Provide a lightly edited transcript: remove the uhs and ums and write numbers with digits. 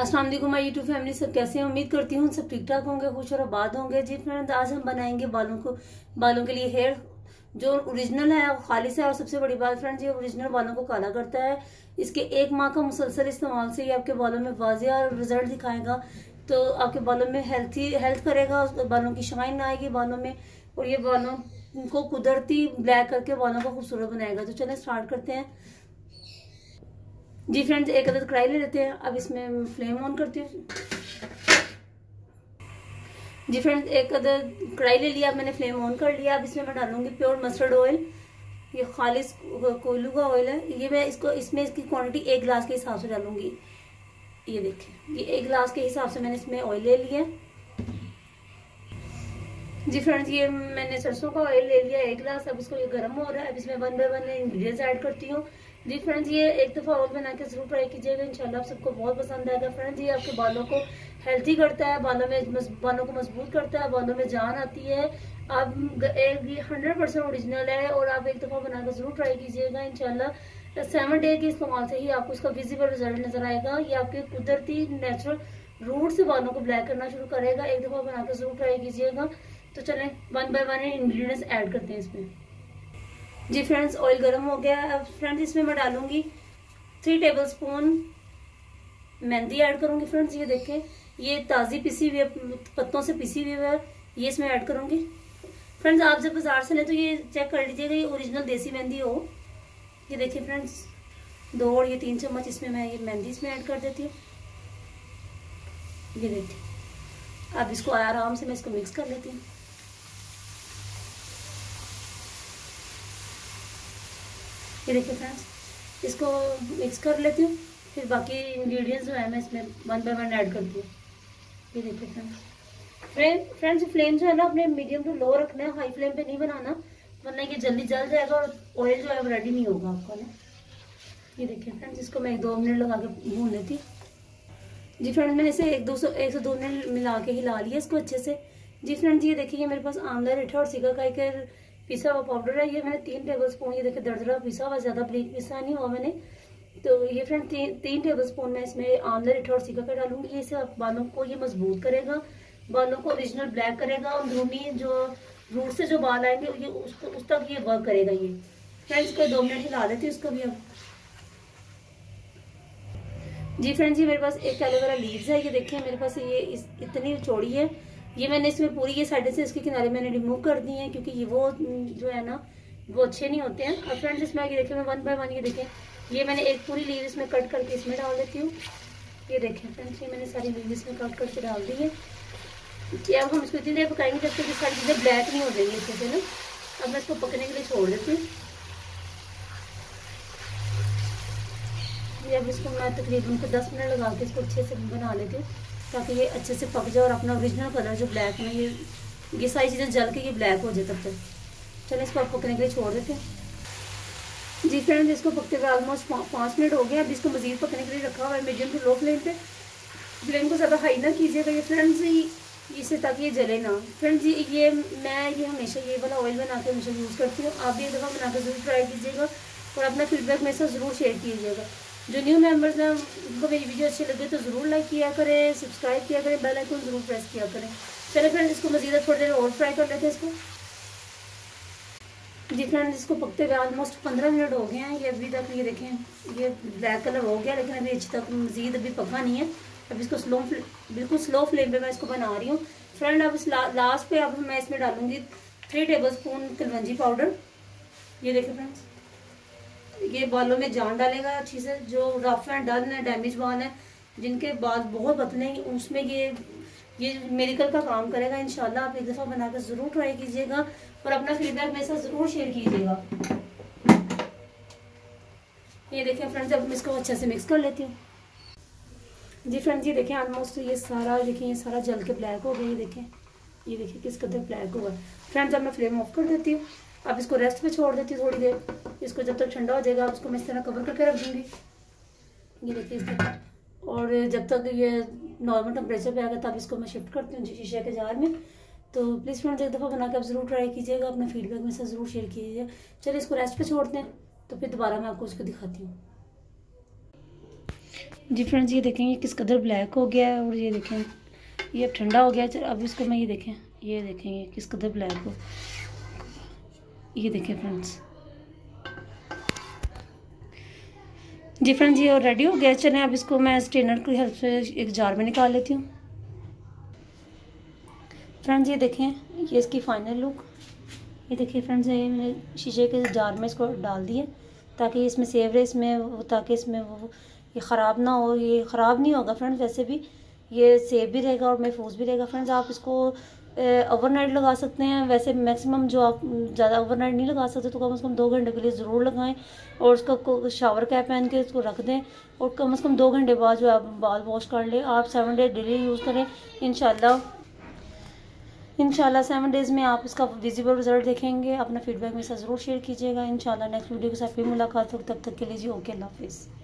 अस्सलाम वालेकुम my YouTube family, सब कैसे हैं? उम्मीद करती हूँ सब ठीक ठाक होंगे, खुश और आबाद होंगे। जी फ्रेंड, आज हम बनाएंगे बालों के लिए हेयर जो ओरिजिनल है और खालिश है। और सबसे बड़ी बात फ्रेंड्स, ये ओरिजिनल बालों को काला करता है। इसके एक माह का मुसलसल इस्तेमाल से ये आपके बालों में वाजिया रिजल्ट दिखाएगा, तो आपके बालों में हेल्थ करेगा, बालों की शाइन आएगी बालों में, और ये बालों को कुदरती ब्लैक करके बालों को खूबसूरत बनाएगा। तो चलें स्टार्ट करते हैं। जी फ्रेंड्स, एक अदद कढ़ाई ले लेते हैं। अब इसमें फ्लेम ऑन करती हूँ। जी फ्रेंड्स, एक अदद कढ़ाई ले लिया, मैंने फ्लेम ऑन कर लिया। अब इसमें मैं डालूंगी प्योर मस्टर्ड ऑयल। ये खालिश कोल्हू का ऑयल है। ये मैं इसकी क्वांटिटी एक गिलास के हिसाब से डालूंगी। ये देखें, ये एक गिलास के हिसाब से मैंने इसमें ऑयल ले लिया। जी फ्रेंड्स, ये मैंने सरसों का ऑयल ले लिया एक गिलास। अब इसको ये गर्म हो रहा है। अब इसमें 1 by 1 इंग्रीडियंट्स ऐड करती हूँ। जी फ्रेंड्स, ये एक दफ़ा ऑयल बना के जरूर ट्राई कीजिएगा, इंशाल्लाह आप सबको बहुत पसंद आएगा। फ्रेंड्स, ये आपके बालों को हेल्थी करता है, बालों को मजबूत करता है, बालों में जान आती है। आप ये 100% ओरिजिनल है और आप एक दफ़ा बना के जरूर ट्राई कीजिएगा। इंशाल्लाह 7 day के इस्तेमाल से ही आपको इसका विजिबल रिजल्ट नजर आएगा। ये आपके कुदरती नेचुरल रूट से बालों को ब्लैक करना शुरू करेगा। एक दफ़ा बना के जरूर ट्राई कीजिएगा। तो चलें 1 by 1 इंग्रेडिएंट्स ऐड करते हैं इसमें। जी फ्रेंड्स, ऑयल गर्म हो गया। अब फ्रेंड्स, इसमें मैं डालूंगी 3 tablespoon मेहंदी ऐड करूंगी। फ्रेंड्स, ये देखें, ये ताज़ी पिसी हुई पत्तों से पिसी हुई है, ये इसमें ऐड करूंगी। फ्रेंड्स, आप जब बाज़ार से लें तो ये चेक कर लीजिएगा ये ओरिजिनल देसी मेहंदी हो। ये देखिए फ्रेंड्स, 2 और ये 3 चम्मच इसमें मैं ये मेहंदी इसमें ऐड कर देती हूँ। ये देखिए, अब इसको आराम से मैं इसको मिक्स कर लेती हूँ। ये देखिए फ्रेंड्स, इसको मिक्स कर लेती हूँ। फिर बाकी इंग्रेडिएंट्स जो है मैं इसमें 1 by 1 ऐड करती हूँ। ये देखिए फ्रेंड्स, फ्लेम जो है ना अपने मीडियम टू लो रखना है, हाई फ्लेम पे नहीं बनाना, वरना ये जल्दी जल जाएगा और ऑयल जो है वो रेडी नहीं होगा आपका ना। ये देखिए फ्रेंड्स, इसको मैं 1-2 मिनट लगा के भून लेती हूँ। जी फ्रेंड्स, मैंने इसे 1 से 2 मिनट मिला के हिला लिया इसको अच्छे से। जी फ्रेंड्स, ये देखिए मेरे पास आंवला, रीठा और शिकाकाई के पिसा हुआ पाउडर है। ये मैंने 3 tablespoon, ये देखे दरदरा पिसा हुआ, ज़्यादा ब्लीच पिसा नहीं हुआ मैंने। तो ये फ्रेंड 3 tablespoon मैं इसमें आंवला, रीठा और शिकाकाई डालूंगी। ये इससे बालों को ये मजबूत करेगा, बालों को ओरिजिनल ब्लैक करेगा, और अंदरूनी जो रूट से जो बाल आएंगे ये उस तक ये वर्क करेगा। ये फ्रेंड्स, इसको 2 मिनट हिला देती हूँ इसको भी अब। जी फ्रेंड्स, ये मेरे पास एक एलोवेरा लीव्स है। ये देखिए मेरे पास ये इतनी चौड़ी है। ये मैंने इसमें पूरी ये साइड से इसके किनारे मैंने रिमूव कर दिए हैं, क्योंकि ये वो जो है ना वो अच्छे नहीं होते हैं। और फ्रेंड्स, इसमें आगे देखें मैं 1 by 1 ये देखें, ये मैंने एक पूरी लीव इसमें कट करके इसमें डाल देती हूँ। ये देखें फ्रेंड्स, ये मैंने सारी लीव इसमें कट करके डाल दी है। अब हम इसको इतनी देर पकाएंगे जब तक ये सारी चीज़ें ब्लैक नहीं हो जाएंगी अच्छे से ना। अब मैं इसको पकने के लिए छोड़ देती हूँ। अब इसको मैं तकरीबन 10 मिनट लगा के इसको अच्छे से बना लेती हूँ, ताकि ये अच्छे से पक जाए और अपना ओरिजिनल कलर जो ब्लैक में ये सारी चीज़ें जल के ये ब्लैक हो जाए तब तक। चलो इसको आप पकने के लिए छोड़ देते हैं। जी फ्रेंड्स, इसको पकते हुए ऑलमोस्ट 5 मिनट हो गए। अब इसको मज़ीद पकने के लिए रखा हुआ है मीडियम टू लो फ्लेम पे। फ्लेम को ज़्यादा हाई ना कीजिएगा ये फ्रेंड्स, इससे ताकि ये जले ना। फ्रेंड्स, मैं हमेशा ये वाला ऑयल बना के हमेशा यूज़ करती हूँ। आप भी एक दफ़ा बना कर जरूर ट्राई कीजिएगा और अपना फीडबैक मेरे साथ ज़रूर शेयर कीजिएगा। जो न्यू मेंबर्स हैं उनको मेरी वीडियो अच्छी लगे तो ज़रूर लाइक किया करें, सब्सक्राइब किया करें, बेल आइकन ज़रूर प्रेस किया करें। चलिए फ्रेंड्स, इसको मज़ीद थोड़ी देर और फ्राई कर लेते हैं इसको। जी फ्रेंड्स, इसको पकते हुए ऑलमोस्ट 15 मिनट हो गए हैं। ये अभी तक ये देखें ये ब्लैक कलर हो गया, लेकिन अभी अच्छी तक मज़ीद अभी पका नहीं है। अब इसको बिल्कुल स्लो फ्लेम पर मैं इसको बना रही हूँ। फ्रेंड, अब लास्ट पर अब मैं इसमें डालूँगी 3 tablespoon तलमजी पाउडर। ये देखें फ्रेंड्स, ये बालों में जान डालेगा अच्छी से। जो रफ एंड डल है, डैमेज बाल है, जिनके बाल बहुत पतले हैं, उसमें ये मेरिकल का काम करेगा। इंशाल्लाह आप एक दफ़ा बनाकर ज़रूर ट्राई कीजिएगा और अपना फीडबैक मेरे साथ ज़रूर शेयर कीजिएगा। ये देखें फ्रेंड्स, अब मैं इसको अच्छे से मिक्स कर लेती हूँ। जी फ्रेंड्स, ये देखें ऑलमोस्ट ये सारा जल के ब्लैक हो गया। ये देखें किस कदर ब्लैक हुआ। फ्रेंड्स, अब मैं फ्लेम ऑफ कर देती हूँ। अब इसको रेस्ट पे छोड़ देती हूँ थोड़ी देर। इसको जब तक ठंडा हो जाएगा उसको मैं इस तरह कवर करके रख दूँगी। ये देखिए इस तरह, और जब तक ये नॉर्मल टेम्परेचर पे आएगा तब इसको मैं शिफ्ट करती हूँ शीशे के जार में। तो प्लीज़ फ्रेंड्स, एक दफ़ा बना के आप ज़रूर ट्राई कीजिएगा, अपना फीडबैक मेरे साथ ज़रूर शेयर कीजिएगा। चलिए इसको रेस्ट पर छोड़ते हैं, तो फिर दोबारा मैं आपको उसको दिखाती हूँ। जी फ्रेंड्स, ये देखें ये किस कदर ब्लैक हो गया है। और ये देखें ये अब ठंडा हो गया है। अब इसको मैं ये देखें किस कदर ब्लैक हो। ये देखें फ्रेंड्स, जी फ्रेंड्स ये और रेडी हो गया है। चलें अब इसको मैं स्ट्रेनर की हेल्प से एक जार में निकाल लेती हूँ। फ्रेंड्स ये देखें ये इसकी फाइनल लुक। ये देखिए फ्रेंड्स, ये मैंने शीशे के जार में इसको डाल दिया ताकि इसमें सेव रहे, ताकि इसमें ये ख़राब ना हो। ये ख़राब नहीं होगा फ्रेंड्स, वैसे भी ये सेफ भी रहेगा और महफूज भी रहेगा। फ्रेंड्स आप इसको ओवरनाइट लगा सकते हैं। वैसे मैक्सिमम जो आप ज़्यादा ओवरनाइट नहीं लगा सकते तो कम से कम 2 घंटे के लिए ज़रूर लगाएं और उसका शावर कैप पहन के इसको रख दें और कम से कम 2 घंटे बाद जो आप बाल वॉश कर लें। आप 7 डेज डेली यूज़ करें। इंशाल्लाह 7 डेज़ में आप इसका विजिबल रिजल्ट देखेंगे। अपना फीडबैक मेरे साथ ज़रूर शेयर कीजिएगा। इंशाल्लाह नेक्स्ट वीडियो के साथ भी मुलाकात हो। तब तक के लिए जी ओके, अल्लाह हाफिज़।